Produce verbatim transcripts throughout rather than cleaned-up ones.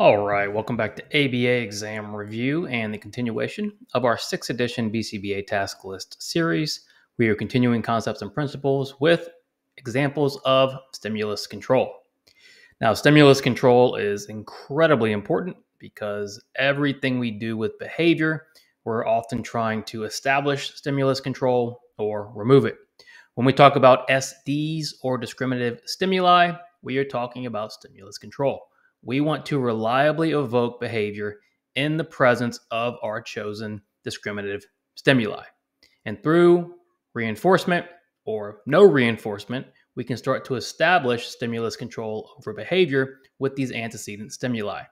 All right, welcome back to A B A Exam Review and the continuation of our sixth edition B C B A Task List series. We are continuing concepts and principles with examples of stimulus control. Now, stimulus control is incredibly important because everything we do with behavior, we're often trying to establish stimulus control or remove it. When we talk about S Ds or discriminative stimuli, we are talking about stimulus control. We want to reliably evoke behavior in the presence of our chosen discriminative stimuli. And through reinforcement or no reinforcement, we can start to establish stimulus control over behavior with these antecedent stimuli.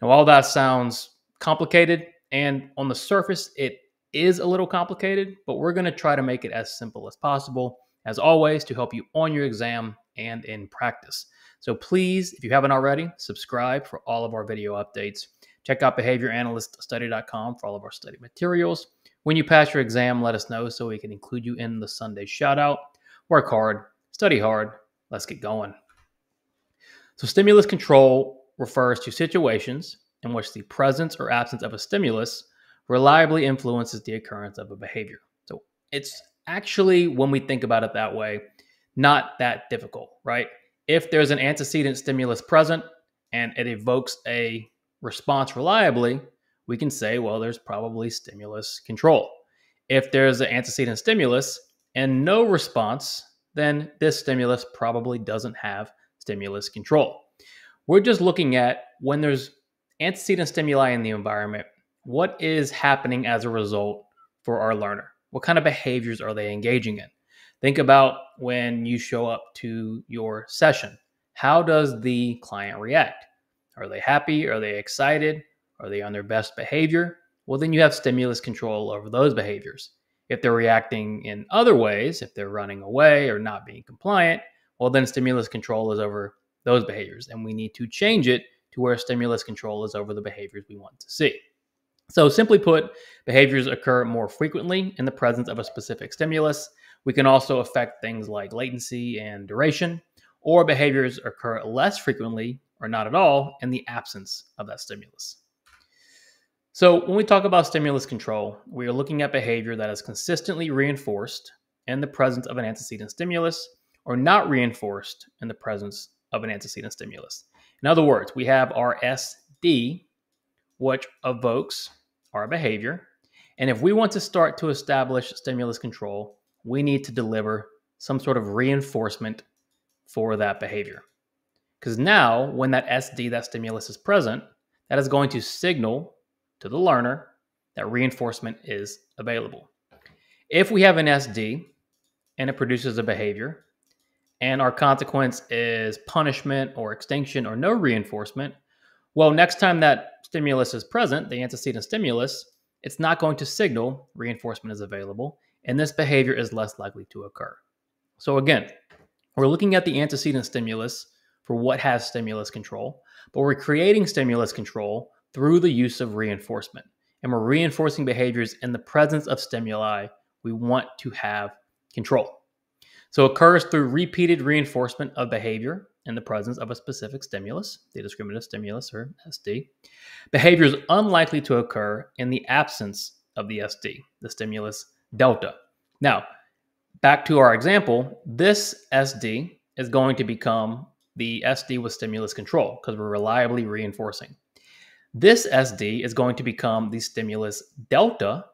Now, all that sounds complicated, and on the surface, it is a little complicated, but we're going to try to make it as simple as possible, as always, to help you on your exam and in practice. So please, if you haven't already, subscribe for all of our video updates. Check out behavior analyst study dot com for all of our study materials. When you pass your exam, let us know so we can include you in the Sunday shout out. Work hard, study hard, let's get going. So stimulus control refers to situations in which the presence or absence of a stimulus reliably influences the occurrence of a behavior. So it's actually, when we think about it that way, not that difficult, right? If there's an antecedent stimulus present and it evokes a response reliably, we can say, well, there's probably stimulus control. If there's an antecedent stimulus and no response, then this stimulus probably doesn't have stimulus control. We're just looking at when there's antecedent stimuli in the environment, what is happening as a result for our learner? What kind of behaviors are they engaging in? Think about when you show up to your session. How does the client react? Are they happy? Are they excited? Are they on their best behavior? Well, then you have stimulus control over those behaviors. If they're reacting in other ways, if they're running away or not being compliant, well, then stimulus control is over those behaviors. And we need to change it to where stimulus control is over the behaviors we want to see. So simply put, behaviors occur more frequently in the presence of a specific stimulus. We can also affect things like latency and duration, or behaviors occur less frequently or not at all in the absence of that stimulus. So when we talk about stimulus control, we are looking at behavior that is consistently reinforced in the presence of an antecedent stimulus or not reinforced in the presence of an antecedent stimulus. In other words, we have our S D, which evokes our behavior. And if we want to start to establish stimulus control, we need to deliver some sort of reinforcement for that behavior. Because now when that S D, that stimulus is present, that is going to signal to the learner that reinforcement is available. If we have an S D and it produces a behavior and our consequence is punishment or extinction or no reinforcement, well, next time that stimulus is present, the antecedent stimulus, it's not going to signal reinforcement is available, and this behavior is less likely to occur. So again, we're looking at the antecedent stimulus for what has stimulus control, but we're creating stimulus control through the use of reinforcement. And we're reinforcing behaviors in the presence of stimuli we want to have control. So it occurs through repeated reinforcement of behavior in the presence of a specific stimulus, the discriminative stimulus or S D. Behavior is unlikely to occur in the absence of the S D, the stimulus delta. Now, back to our example, this S D is going to become the S D with stimulus control because we're reliably reinforcing. This S D is going to become the stimulus delta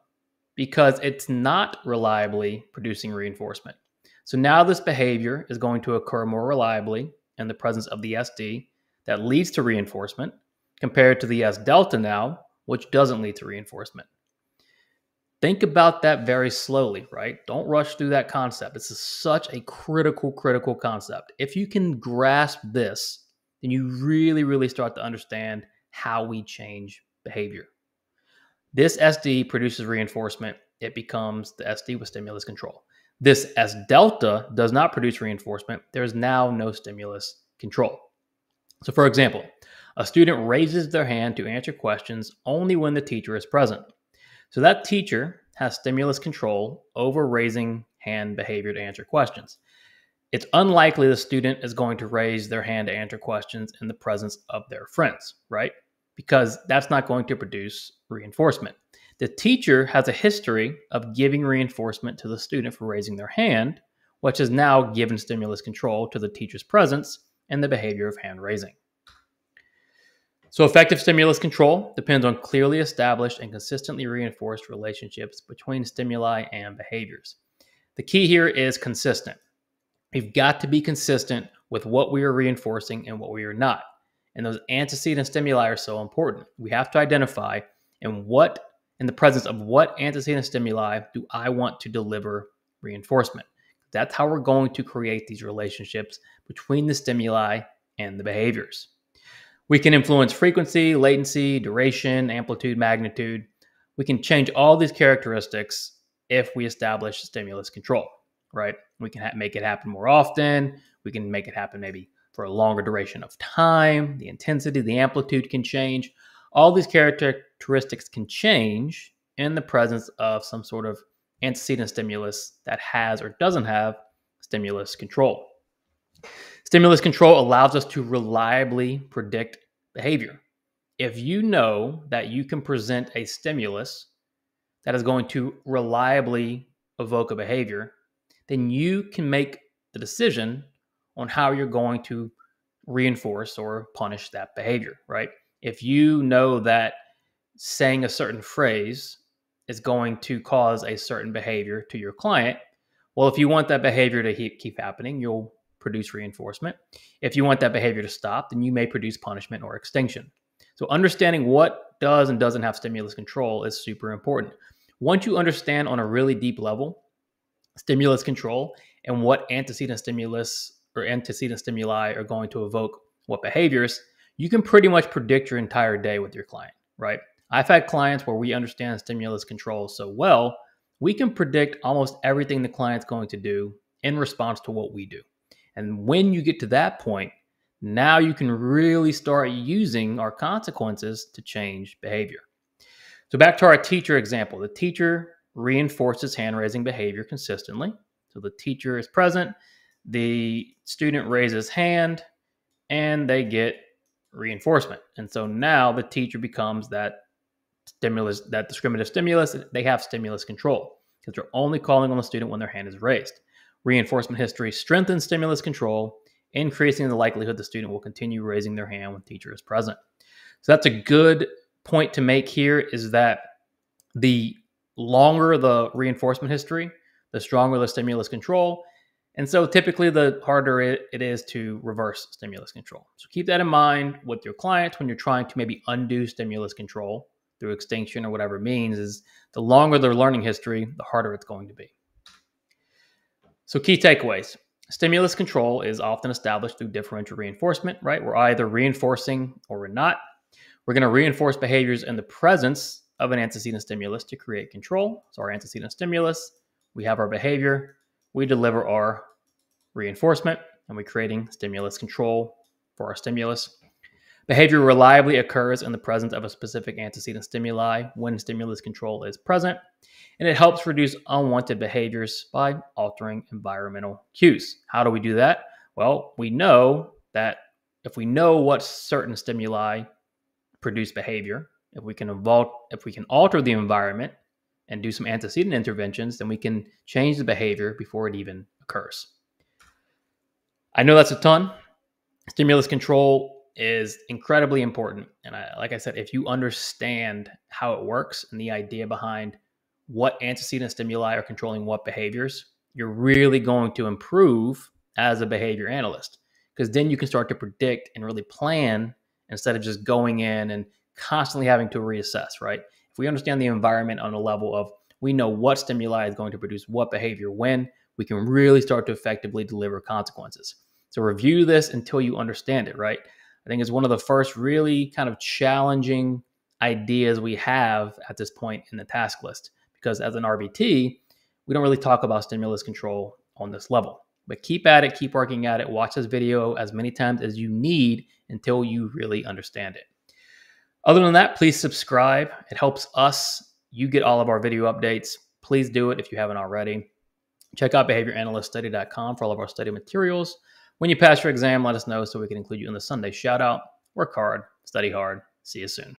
because it's not reliably producing reinforcement. So now this behavior is going to occur more reliably in the presence of the S D that leads to reinforcement compared to the S delta now, which doesn't lead to reinforcement. Think about that very slowly, right? Don't rush through that concept. This is such a critical, critical concept. If you can grasp this, then you really, really start to understand how we change behavior. This S D produces reinforcement. It becomes the S D with stimulus control. This S delta does not produce reinforcement. There is now no stimulus control. So for example, a student raises their hand to answer questions only when the teacher is present. So that teacher has stimulus control over raising hand behavior to answer questions. It's unlikely the student is going to raise their hand to answer questions in the presence of their friends, right? because that's not going to produce reinforcement. The teacher has a history of giving reinforcement to the student for raising their hand, which has now given stimulus control to the teacher's presence and the behavior of hand raising. So effective stimulus control depends on clearly established and consistently reinforced relationships between stimuli and behaviors. The key here is consistent. We've got to be consistent with what we are reinforcing and what we are not. And those antecedent stimuli are so important. We have to identify in what, in the presence of what antecedent stimuli do I want to deliver reinforcement. That's how we're going to create these relationships between the stimuli and the behaviors. We can influence frequency, latency, duration, amplitude, magnitude. We can change all these characteristics if we establish stimulus control, right? We can make it happen more often. We can make it happen maybe for a longer duration of time. The intensity, the amplitude can change. All these characteristics can change in the presence of some sort of antecedent stimulus that has or doesn't have stimulus control. Stimulus control allows us to reliably predict behavior. If you know that you can present a stimulus that is going to reliably evoke a behavior, then you can make the decision on how you're going to reinforce or punish that behavior, right? If you know that saying a certain phrase is going to cause a certain behavior to your client, well, if you want that behavior to keep happening, you'll produce reinforcement. If you want that behavior to stop, then you may produce punishment or extinction. So understanding what does and doesn't have stimulus control is super important. Once you understand on a really deep level stimulus control and what antecedent stimulus or antecedent stimuli are going to evoke what behaviors, you can pretty much predict your entire day with your client, right? I've had clients where we understand stimulus control so well, we can predict almost everything the client's going to do in response to what we do. And when you get to that point, now you can really start using our consequences to change behavior. So back to our teacher example, the teacher reinforces hand-raising behavior consistently. So the teacher is present, the student raises hand, and they get reinforcement. And so now the teacher becomes that stimulus, that discriminative stimulus. They have stimulus control because they're only calling on the student when their hand is raised. Reinforcement history strengthens stimulus control, increasing the likelihood the student will continue raising their hand when teacher is present. So that's a good point to make here, is that the longer the reinforcement history, the stronger the stimulus control. And so typically the harder it, it is to reverse stimulus control. So keep that in mind with your clients when you're trying to maybe undo stimulus control through extinction or whatever it means, is the longer their learning history, the harder it's going to be. So key takeaways. Stimulus control is often established through differential reinforcement, right? We're either reinforcing or we're not. We're going to reinforce behaviors in the presence of an antecedent stimulus to create control. So our antecedent stimulus, we have our behavior, we deliver our reinforcement, and we're creating stimulus control for our stimulus. Behavior reliably occurs in the presence of a specific antecedent stimuli when stimulus control is present, and it helps reduce unwanted behaviors by altering environmental cues. How do we do that? Well, we know that if we know what certain stimuli produce behavior, if we can evolve, if we can alter the environment and do some antecedent interventions, then we can change the behavior before it even occurs. I know that's a ton. Stimulus control is incredibly important. And I, like I said, if you understand how it works and the idea behind what antecedent stimuli are controlling what behaviors, you're really going to improve as a behavior analyst, because then you can start to predict and really plan instead of just going in and constantly having to reassess, right? We understand the environment on a level of we know what stimuli is going to produce what behavior when, we can really start to effectively deliver consequences. So review this until you understand it, right? I think it's one of the first really kind of challenging ideas we have at this point in the task list, because as an R B T, we don't really talk about stimulus control on this level. But keep at it, keep working at it, watch this video as many times as you need until you really understand it. Other than that, please subscribe. It helps us. You get all of our video updates. Please do it if you haven't already. Check out behavior analyst study dot com for all of our study materials. When you pass your exam, let us know so we can include you in the Sunday shout out. Work hard, study hard, See you soon.